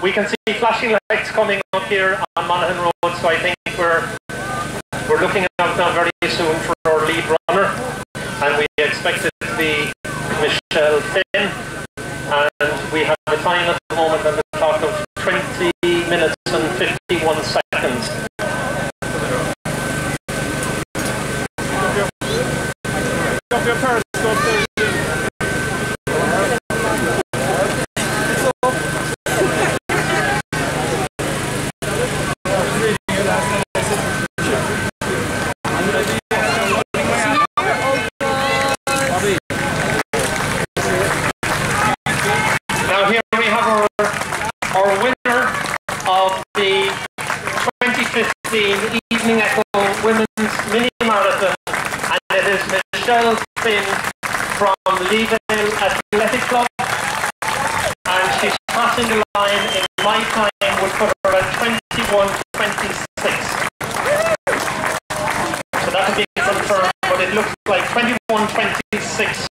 We can see flashing lights coming up here on Monaghan Road, so I think we're looking out now very soon for our lead runner, and we expect it to be Michelle Finn, and we have a time at the moment on the clock of 20 minutes and 51 seconds. Evening Echo Women's Mini Marathon, and it is Michelle Finn from Leevale Athletic Club, and she's passing the line in my time, would put her at 21.26. So that would be confirmed, but it looks like 21.26.